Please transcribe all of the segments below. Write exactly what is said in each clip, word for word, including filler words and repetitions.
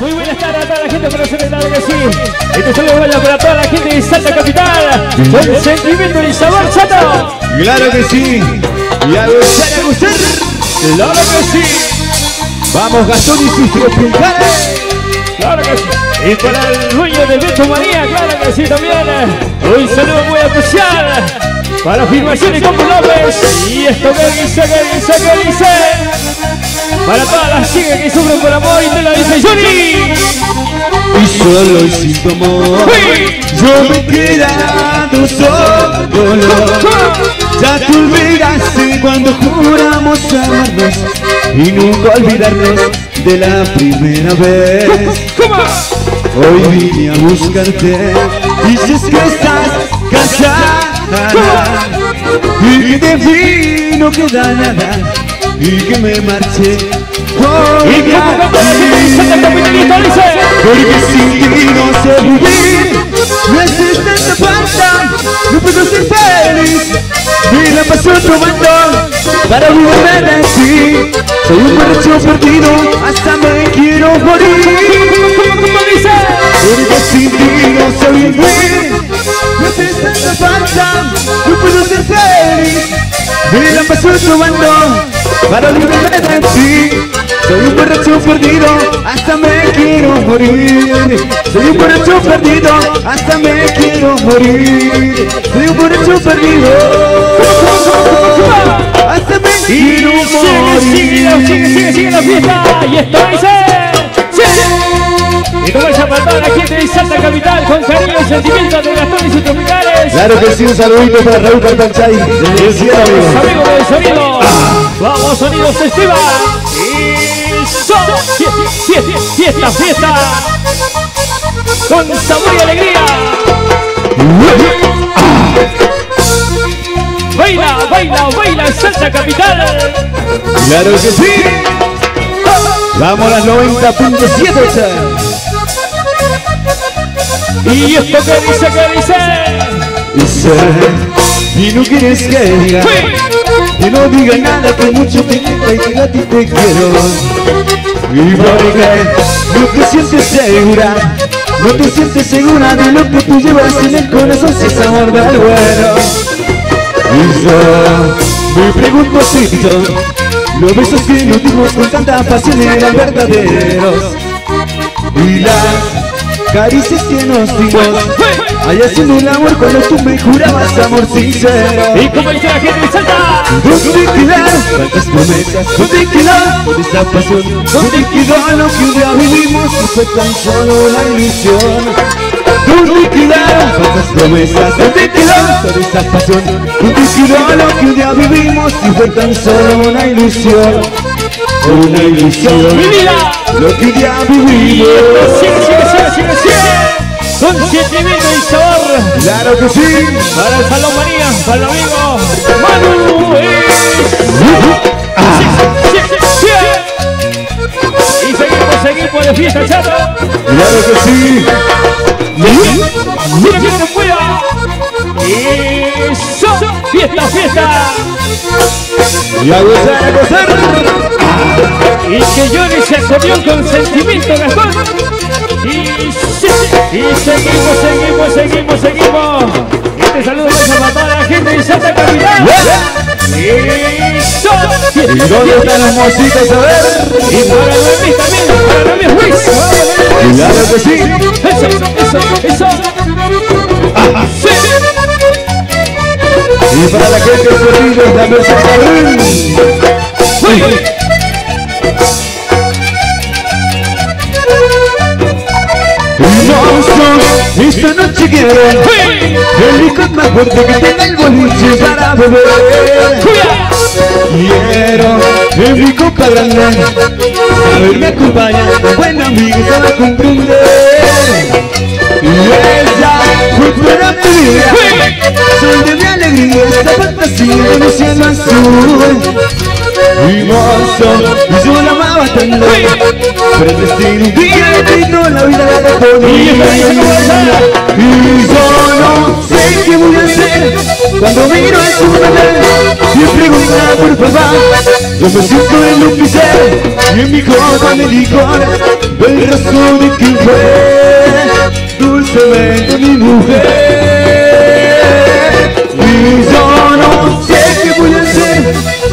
Muy buenas tardes a toda la gente, para celebrar que sí. Este saludo vaya para toda la gente de Salta Capital. Con el sentimiento y sabor Salta. Claro que sí. Y a gozar, a gozar. Claro que sí. Vamos Gastón y sus Tropicales. Claro que sí. Y para el dueño de Vestumanía, claro que sí también. Un saludo muy especial para Afirmaciones con López. Y esto que dice, que dice, que dice. Para todas las chicas que sufren por amor y te lo dice Johnny. Y solo y sin tu amor sí. Yo me he quedado solo. Ya te olvidaste cuando juramos amarnos y nunca olvidarnos de la primera vez. Hoy vine a buscarte, dices que estás casada y que de mí no queda nada y que me marché por y que me marché porque sin ti no sé vivir. Me hace tanta falta, no puedo ser feliz y la paso probando para volver a ti. Soy un borracho perdido, hasta me quiero morir porque sin ti no sé vivir. Me hace tanta falta, no puedo ser feliz y la paso probando para liberarme de ti. Soy un borracho perdido, hasta me quiero morir. Soy un borracho perdido, hasta me quiero morir. Soy un borracho perdido, hasta me quiero morir. Sigue, sigue, sigue, sigue, sigue la fiesta. Y esto dice sí. Y como esa patada, la gente de Salta Capital, con cariño y sentimiento de Gastón y sus Tropicales. Claro que sí, un saludito para Raúl Cantanchay, desde el cielo, amigo del sonido. Vamos, sonido festiva. Y son fiesta, fiesta, fiesta. Con sabor y alegría. Baila, baila, baila Salta Capital. Claro que sí. Vamos a las noventa punto siete. Y esto que dice, que dice. Dice, y no quieres que diga. Que no diga nada, que mucho te quita y que a ti te quiero. Y porque no te sientes segura, no te sientes segura de lo que tú llevas en el corazón, si es amor del bueno. Y yo me pregunto si los besos que nos dimos con tanta pasión eran verdaderos. Y las caricias que nos dimos allá haciendo el amor cuando tú me jurabas amor sincero. Y como dice la gente de Salta, ¿dónde quedaron tantas promesas? ¿Dónde quedaron esa pasión? ¿Dónde quedó lo que un día vivimos? No fue tan solo la ilusión. ¿Dónde quedaron tantas promesas? ¿Dónde quedaron toda esa pasión? ¿Dónde quedó lo que un día vivimos? No fue tan solo una ilusión. Una ilusión. Lo que un día vivimos. Sigue, sigue, sigue, sigue. Con sentimiento y sabor. Claro que sí. Para el Salón Manía, para el amigo Manu. Y seguimos, seguimos de fiesta, chato. Claro que sí. Mira que se pueda. Eso. Fiesta, fiesta. Y a gozar, a gozar. Y que Johnny se comió con sentimiento, Gastón. Y seguimos, seguimos, seguimos, seguimos. Este saludo para toda la gente de Salta Capital. ¿Y dónde están los mocitos? A ver. Y para el Luis también, para el Luis Ruiz. Claro que sí. Eso, eso, eso. Ajá, sí. Y para la gente de Florida también se acabaron. Sí. Esta noche quiero el licor más fuerte que tenga el boliche para beber. Quiero en mi copa grande saberme acompañar, buen amigo se va a comprender. Y ella fue para mi vida, sol de mi alegría, esta fantasía de mi cielo azul. Y mozo, y yo la amaba tanto, pero el destino un día me brindó la vida de la familia. Y yo no sé qué voy a hacer cuando miro a su madre. Necesito el unicel y en mi copa de licor el rostro de quien fue dulcemente mi mujer. Y yo no sé qué voy a hacer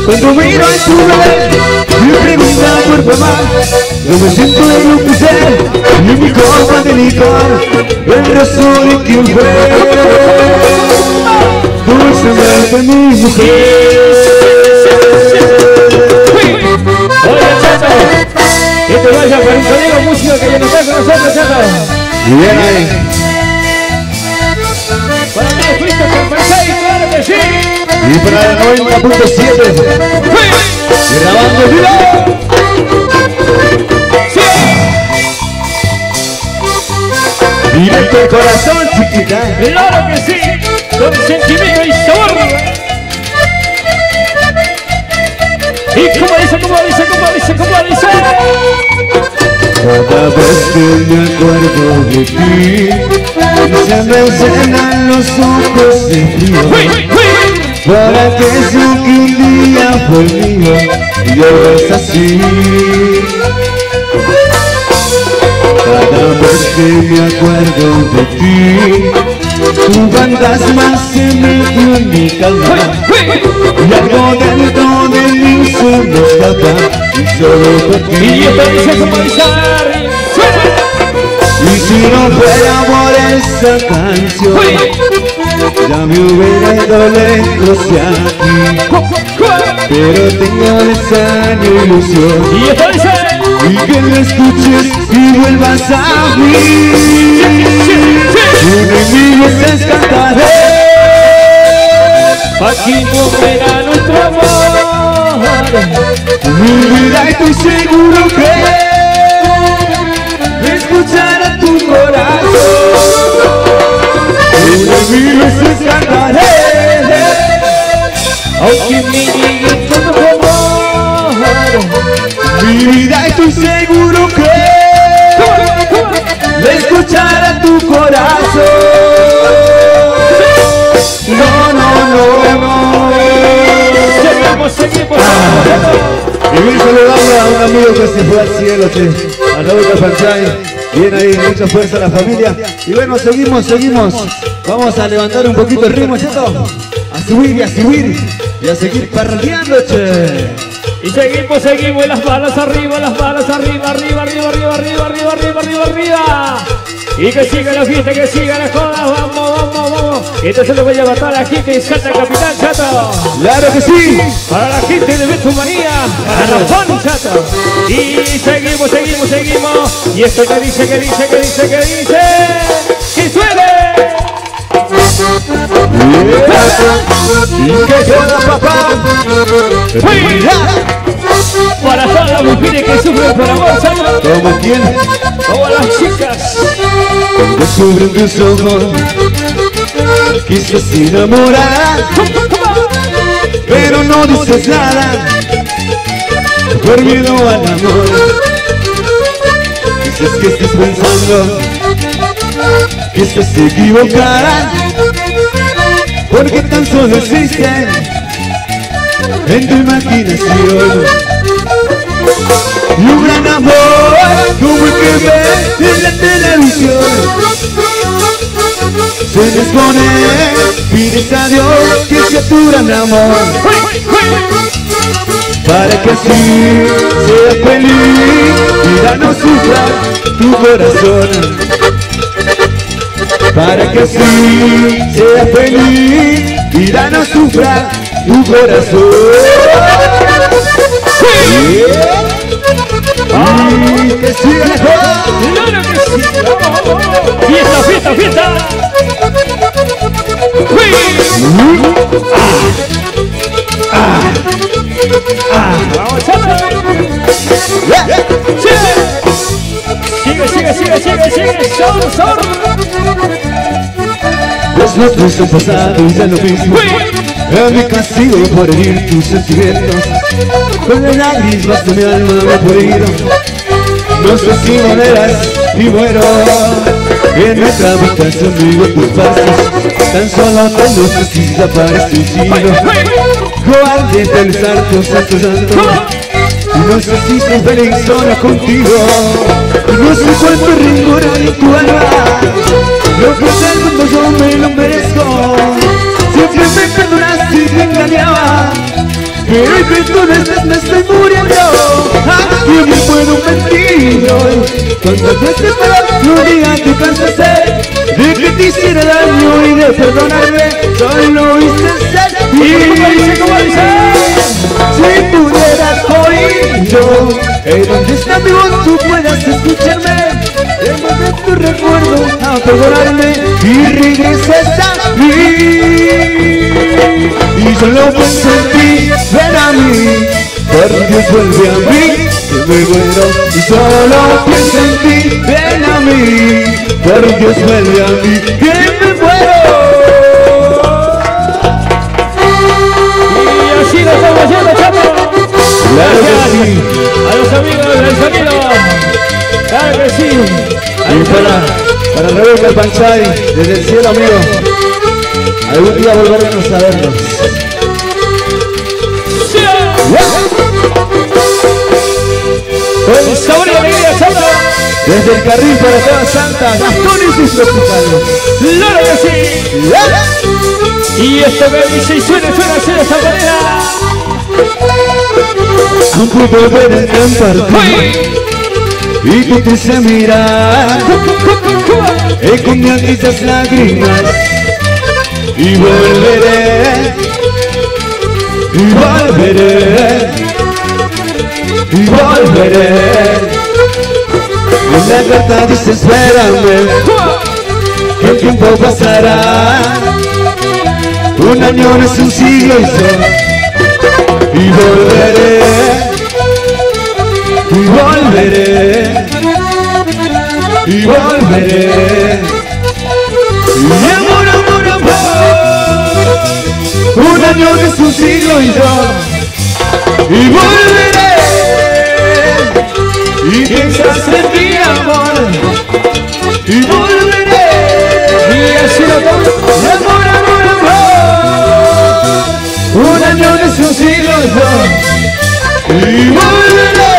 cuando miro en tu vez y me pregunta por mamá. Necesito el unicel y en mi copa de licor el rostro de quien fue dulcemente mi mujer. Que te vaya por un sonido músico que ya no está con nosotros, Chata. Bien, bien. Para mí es Cristo Cantanchay, claro que sí. Y para el noventa punto siete. Sí. Grabando el video. Sí. Directo al corazón, chiquita. Claro que sí. Con sentimiento y sabor. Y como dice, como dice, como dice, como dice. Cada vez que me acuerdo de ti, se me llenan los ojos de frío. Para que eso que un día fue mío, y ahora es así. Cada vez que me acuerdo de ti, un fantasma se metió en mi calma. Y algo dentro de mí se me escapa. Y yo te hice sumarizar. Y si no fuera por esa canción, ya me hubiera ido lejos de aquí. Pero tengo esa ilusión, y que me escuches y vuelvas a mí. Tu enemigo se escaparé, aquí no verá nuestro amor. Mi vida, estoy seguro que escuchará tu corazón. Y mi se escaparé, aunque me llegue todo tu amor. Mi vida, estoy seguro que escuchará tu corazón. No, no, no, no. Seguimos, seguimos. Y bien saludamos a un amigo que se fue al cielo, a Raúl Cantanchay. Bien ahí, mucha fuerza a la familia. Y bueno, seguimos, seguimos. Vamos a levantar un poquito el ritmo, ¿cierto? A subir y a subir y a seguir parreando, che. Y seguimos, seguimos, y las balas arriba, las balas arriba, arriba, arriba, arriba, arriba, arriba, arriba, arriba, arriba. Y que siga la fiesta, que siga la joda, vamos, vamos, vamos. Esto se lo voy a llevar a la gente de Salta Capital, Chato. ¡Claro que sí! Para la gente de Vestumanía, para los fans, Chato. Y seguimos, seguimos, seguimos. Y esto que dice, que dice, que dice, que dice. ¡Que suene! ¡Y que suena, papá! ¡Mira! Para todas las mujeres que sufren por amor, ¿sabes? ¿Como quién? Como las chicas. Cuando sufren tus ojos, quisieras enamorar, pero no dices nada por miedo al amor. Dices que estás pensando que estás equivocada, porque tan solo existen en tu imaginación. Y un gran amor como el que ves en la televisión se desconoce, pides a Dios que sea tu gran amor, para que así seas feliz y ya no sufra tu corazón, para que así seas feliz y ya no sufra tu corazón. ¡Ay, que siga la joda! ¡Claro que sí! ¡Fiesta, fiesta, fiesta! ¡Ah! ¡Ah! ¡Ah! ¡Vamos, Chata! ¡Sigue, sigue, sigue, sigue, sigue! ¡Sor, sor! Los nuestros han pasado y ya lo mismo. A mi castigo por herir tus sentimientos, con las lágrimas de mi alma me pulido. No sé si monedas y muero. En nuestra habitación vivo tus pasos, Tan solo te luces y desaparecido. Cobarde pensar que os estás dando. No sé si soy feliz solo contigo. No sé cuánto rigor hay en tu alma. Lo que es el mundo yo me lo merezco. Siempre me perdonas y te engañaba. Pero hoy que tú no estás me estoy muriendo. ¿A quién me puedo mentir hoy? Cuando te separas no digas que cansé de que te hiciera daño y de perdonarme, solo hice ser. Y como dice, si pudieras oír yo, en donde está mi voz tú puedas escucharme, déjame tu recuerdo a perdonarme y regreses a mí. Y solo pienso en ti, ven a mí, por Dios vuelve a mí, que me muero. Y solo pienso en ti, ven a mí, por Dios vuelve a mí, que me muero. Y así lo estamos haciendo, chapo. Claro que sí. A los amigos del sonido. Claro que sí. Y para, para Raúl Cantanchay, desde el cielo, amigo. Algún día volveremos a vernos. Sí. Yeah. El sabor y la alegría, chapo. Desde el carril para toda Salta, Gastón y sus Tropicales. ¡Claro que sí! ¡Claro! Y este B M seis suena, suena, suena esta manera. No pude ver el cantar y tú te hice mirar. Escondiendo esas lágrimas y volveré, y volveré, y volveré. En la carta dice espérame, que el tiempo pasará. Un año no es un siglo y sol. Y volveré, y volveré, y volveré. Y amor, amor, amor, un año no es un siglo y sol. Y volveré. Y piensas en mi amor, y volveré. Y así lo tomo, amor, amor, amor. Un año es un siglo y dos, y volveré.